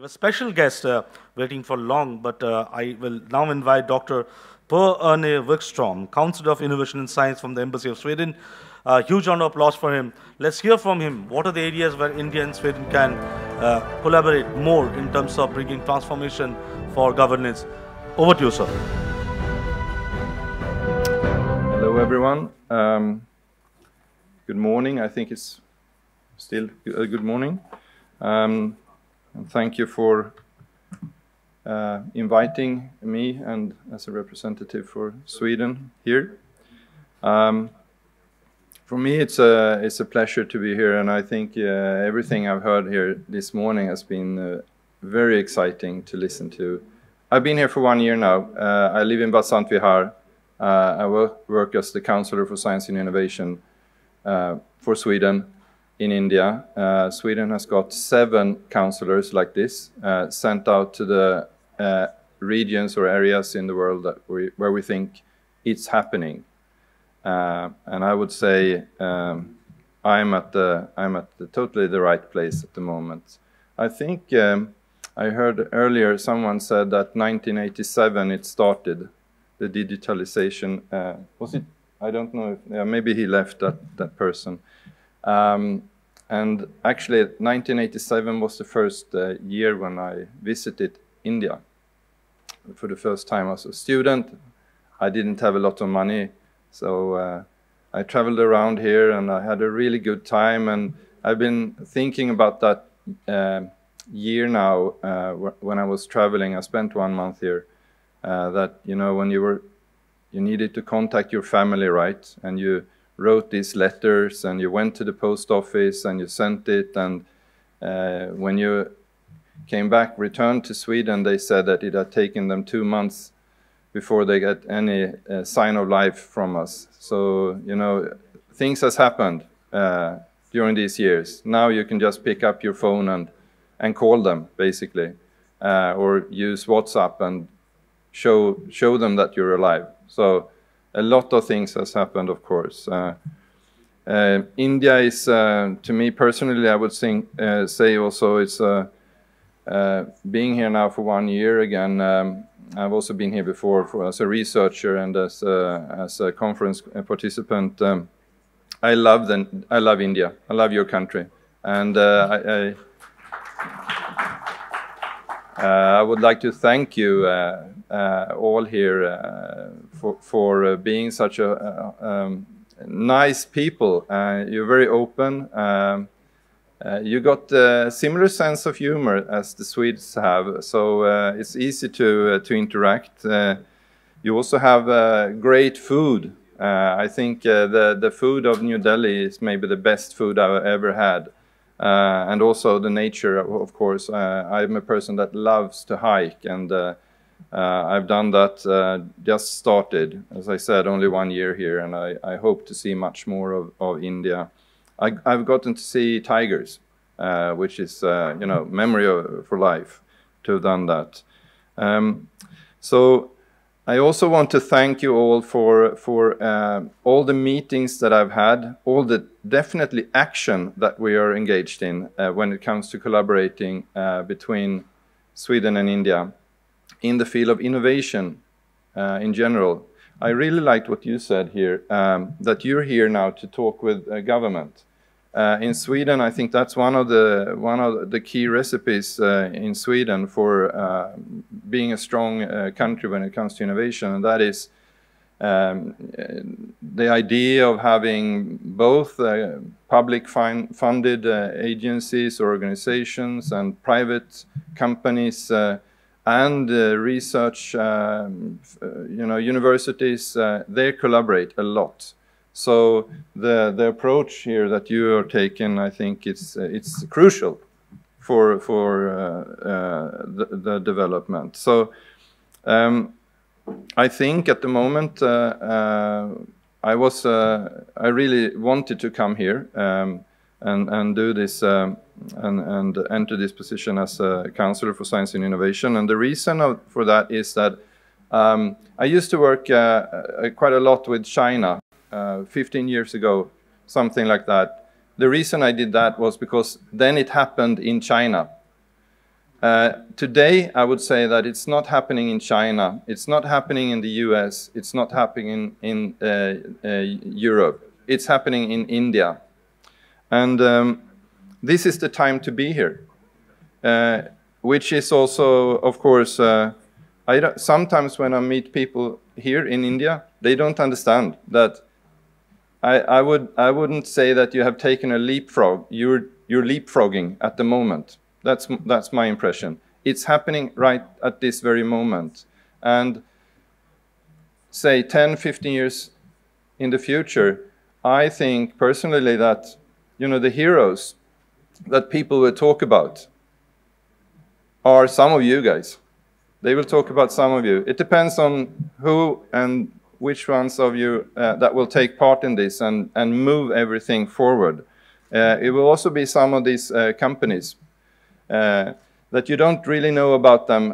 We have a special guest waiting for long, but I will now invite Dr. Per-Arne Wikström, Counselor of Innovation and Science from the Embassy of Sweden. Huge round of applause for him. Let's hear from him. What are the areas where India and Sweden can collaborate more in terms of bringing transformation for governance? Over to you, sir. Hello, everyone. Good morning. I think it's still a good morning. And thank you for inviting me and as a representative for Sweden here. For me, it's a pleasure to be here, and I think everything I've heard here this morning has been very exciting to listen to. I've been here for 1 year now. I live in Vasant Vihar. I work as the Counselor for Science and Innovation for Sweden in India. Sweden has got 7 counselors like this sent out to the regions or areas in the world that where we think it's happening. And I would say I'm at the totally the right place at the moment. I think I heard earlier someone said that 1987 it started, the digitalization. Was it? I don't know. If, yeah, maybe he left that person. And actually 1987 was the first year when I visited India. For the first time as a student, I didn't have a lot of money. So I traveled around here and I had a really good time. And I've been thinking about that year now when I was traveling. I spent 1 month here that, you know, when you needed to contact your family, right? And you wrote these letters and you went to the post office and you sent it. And when you came back, returned to Sweden, they said that it had taken them 2 months before they get any sign of life from us. So, you know, things has happened during these years. Now you can just pick up your phone and call them, basically, or use WhatsApp and show them that you're alive. So a lot of things has happened, of course. India is, to me personally, I would think, say also it's being here now for 1 year again. I've also been here before as a researcher and as a conference participant. I love India. I love your country, and I would like to thank you all here for being such a nice people. You're very open. You got a similar sense of humor as the Swedes have, so it's easy to interact. You also have great food. I think the food of New Delhi is maybe the best food I've ever had. And also the nature, of course. I'm a person that loves to hike, and I've done that, just started. As I said, only 1 year here, and I hope to see much more of India. I've gotten to see tigers, which is, you know, memory for life to have done that. So I also want to thank you all for all the meetings that I've had, all the definitely action that we are engaged in when it comes to collaborating between Sweden and India in the field of innovation in general. I really liked what you said here, that you're here now to talk with government. In Sweden, I think that's one of the key recipes in Sweden for being a strong country when it comes to innovation, and that is the idea of having both public funded agencies or organizations and private companies and research, you know, universities. They collaborate a lot. So the approach here that you are taking, I think it's crucial for the development. So I think at the moment I really wanted to come here and do this and enter this position as a counselor for science and innovation. And the reason for that is that I used to work quite a lot with China. 15 years ago, something like that. The reason I did that was because then it happened in China. Today, I would say that it's not happening in China, it's not happening in the US, it's not happening in Europe, it's happening in India. And this is the time to be here, which is also, of course, sometimes when I meet people here in India, they don't understand that I wouldn't say that you have taken a leapfrog, you're leapfrogging at the moment. That's my impression. It's happening right at this very moment. And say 10, 15 years in the future, I think personally that, you know, the heroes that people will talk about are some of you guys. They will talk about some of you. It depends on who and which ones of you that will take part in this and move everything forward. It will also be some of these companies that you don't really know about them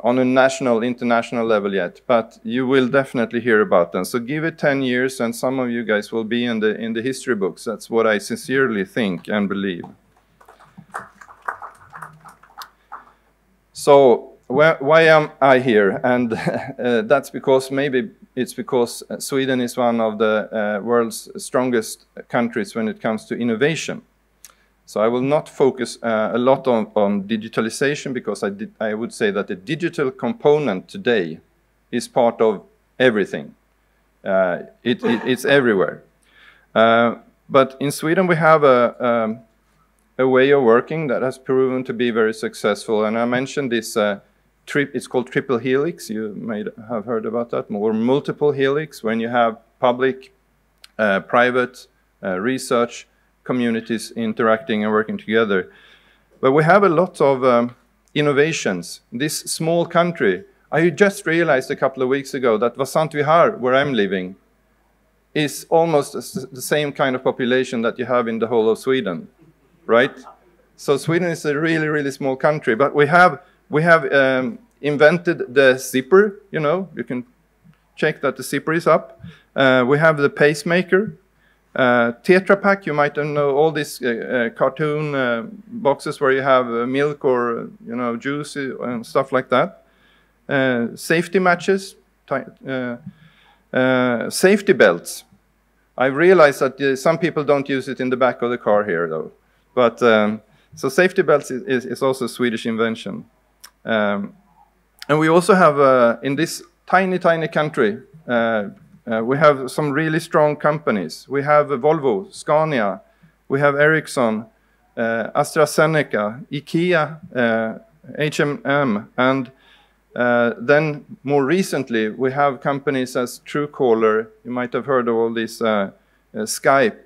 on a national, international level yet, but you will definitely hear about them. So give it 10 years and some of you guys will be in the history books. That's what I sincerely think and believe. So why am I here? And that's because maybe it's because Sweden is one of the world's strongest countries when it comes to innovation. So I will not focus a lot on digitalization, because I would say that the digital component today is part of everything. It's everywhere. But in Sweden we have a way of working that has proven to be very successful. And I mentioned this, it's called triple helix. You may have heard about that, or multiple helix, when you have public, private, research, communities interacting and working together. But we have a lot of innovations. This small country, I just realized a couple of weeks ago that Vasant Vihar, where I'm living, is almost the same kind of population that you have in the whole of Sweden, right? So Sweden is a really, really small country, but we have invented the zipper, you know, you can check that the zipper is up. We have the pacemaker. Tetra Pak, you might know all these cartoon boxes where you have milk or, you know, juice and stuff like that. Safety matches, safety belts. I realize that some people don't use it in the back of the car here though. But so safety belts is also a Swedish invention. And we also have, in this tiny, tiny country, we have some really strong companies. We have Volvo, Scania, we have Ericsson, AstraZeneca, IKEA, H&M, and then more recently we have companies as Truecaller, you might have heard of all these, Skype,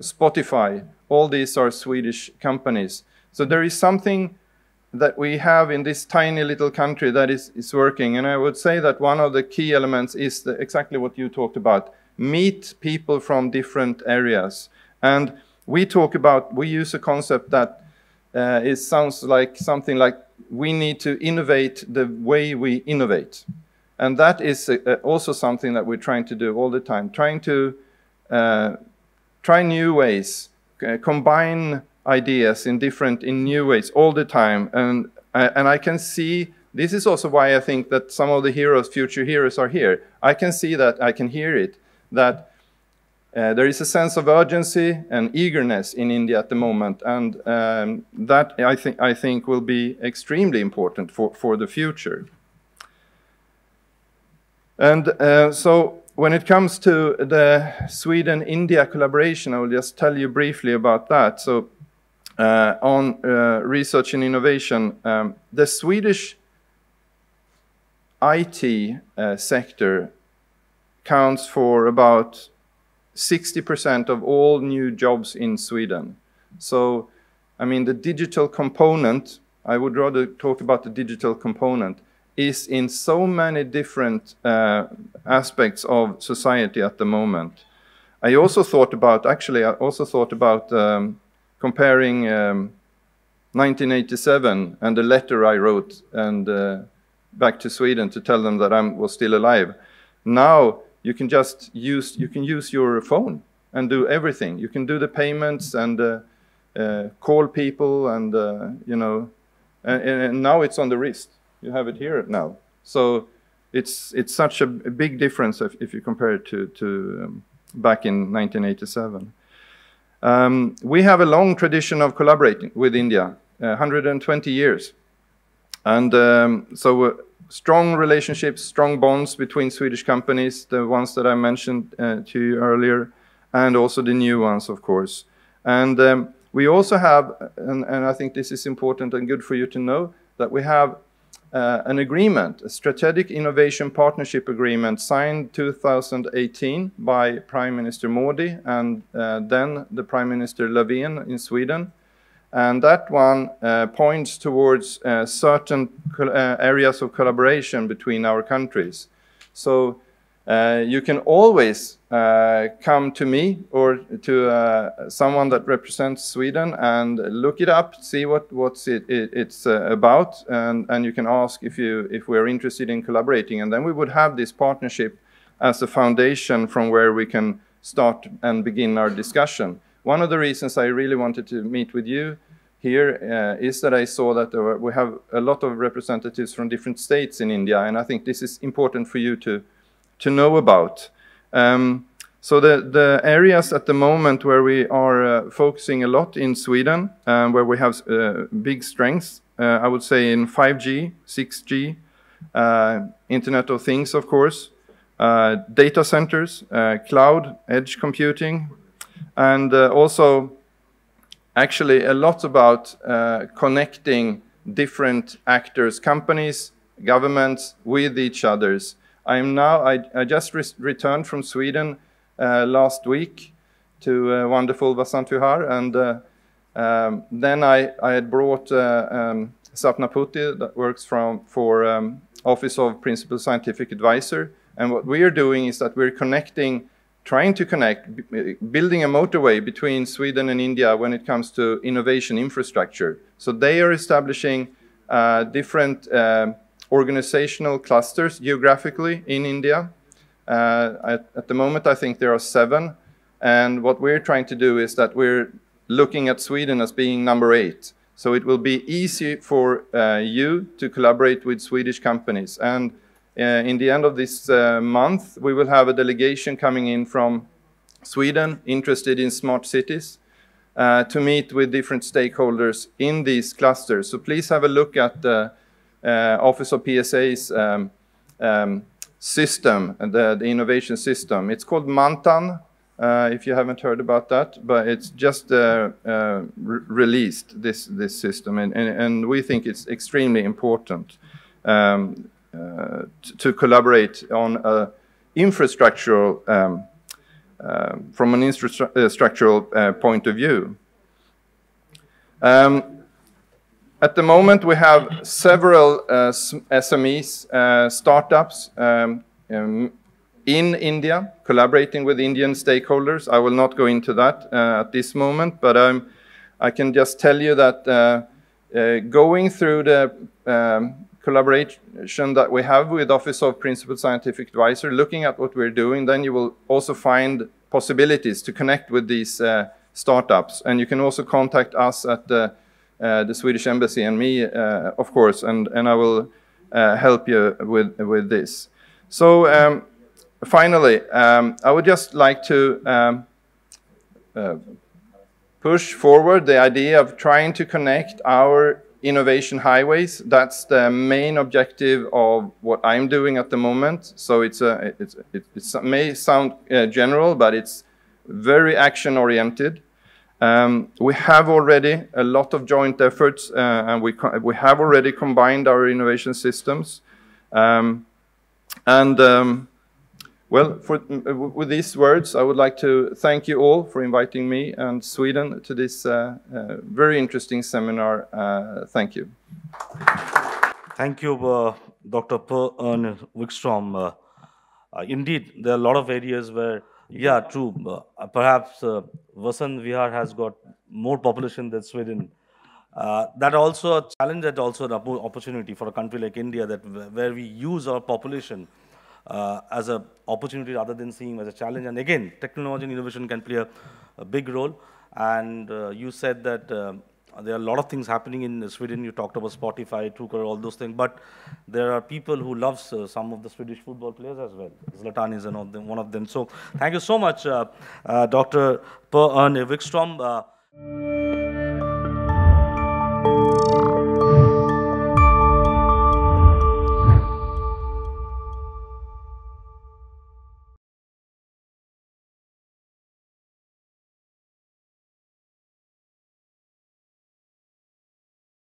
Spotify, all these are Swedish companies. So there is something that we have in this tiny little country that is working. And I would say that one of the key elements is exactly what you talked about. Meet people from different areas. And we use a concept that it sounds like something like we need to innovate the way we innovate. And that is also something that we're trying to do all the time, trying to try new ways, combine ideas in new ways all the time. And I can see, this is also why I think that some of the heroes, future heroes, are here. I can see that, I can hear it, that there is a sense of urgency and eagerness in India at the moment, and that I think will be extremely important for the future. And so when it comes to the Sweden-India collaboration, I will just tell you briefly about that. So on research and innovation, the Swedish IT sector counts for about 60% of all new jobs in Sweden. So, I mean, the digital component, I would rather talk about the digital component, is in so many different aspects of society at the moment. I also thought about comparing 1987 and the letter I wrote and back to Sweden to tell them that I was still alive. Now you can just use your phone and do everything. You can do the payments and call people and, you know, And now it's on the wrist. You have it here now. So it's such a big difference if you compare it to back in 1987. We have a long tradition of collaborating with India, 120 years. And so strong relationships, strong bonds between Swedish companies, the ones that I mentioned to you earlier, and also the new ones, of course. And we also have, and I think this is important and good for you to know, that we have an agreement, a Strategic Innovation Partnership Agreement signed 2018 by Prime Minister Modi and then the Prime Minister Levine in Sweden. And that one points towards certain areas of collaboration between our countries. So you can always come to me or to someone that represents Sweden and look it up, see what it's about, and you can ask if we're interested in collaborating. And then we would have this partnership as a foundation from where we can start and begin our discussion. One of the reasons I really wanted to meet with you here is that I saw that we have a lot of representatives from different states in India, and I think this is important for you to know about. So the areas at the moment where we are focusing a lot in Sweden, where we have big strengths, I would say in 5G, 6G, Internet of Things, of course, data centers, cloud, edge computing, and also actually a lot about connecting different actors, companies, governments with each others. I just returned from Sweden last week to wonderful Vasant Vihar, and then I had brought Sapna Putti that works for Office of Principal Scientific Advisor, and what we are doing is that we're building a motorway between Sweden and India when it comes to innovation infrastructure. So they are establishing different organizational clusters geographically in India. At the moment, I think there are 7. And what we're trying to do is that we're looking at Sweden as being number 8. So it will be easy for you to collaborate with Swedish companies. And in the end of this month, we will have a delegation coming in from Sweden, interested in smart cities, to meet with different stakeholders in these clusters. So please have a look at the Office of PSA's system, the innovation system. It's called Mantan, if you haven't heard about that, but it's just released this system, and we think it's extremely important to collaborate on infrastructural, from an infrastructural point of view. At the moment, we have several SMEs, startups in India, collaborating with Indian stakeholders. I will not go into that at this moment, but I can just tell you that going through the collaboration that we have with Office of Principal Scientific Advisor, looking at what we're doing, then you will also find possibilities to connect with these startups. And you can also contact us at the Swedish Embassy and me, of course, and I will help you with this. So finally, I would just like to push forward the idea of trying to connect our innovation highways. That's the main objective of what I'm doing at the moment. So it may sound general, but it's very action-oriented. We have already a lot of joint efforts, and we have already combined our innovation systems. Well, with these words, I would like to thank you all for inviting me and Sweden to this very interesting seminar. Thank you. Thank you, Dr. Per-Arne Wikström. Indeed, there are a lot of areas where, yeah, true. Perhaps Vasant Vihar has got more population than Sweden. That also a challenge, that also an opportunity for a country like India, that where we use our population as an opportunity rather than seeing as a challenge. And again, technology and innovation can play a big role. And you said that There are a lot of things happening in Sweden. You talked about Spotify, Truecaller, all those things. But there are people who love some of the Swedish football players as well. Zlatan is one of them. So thank you so much, Dr. Per-Arne Wikström.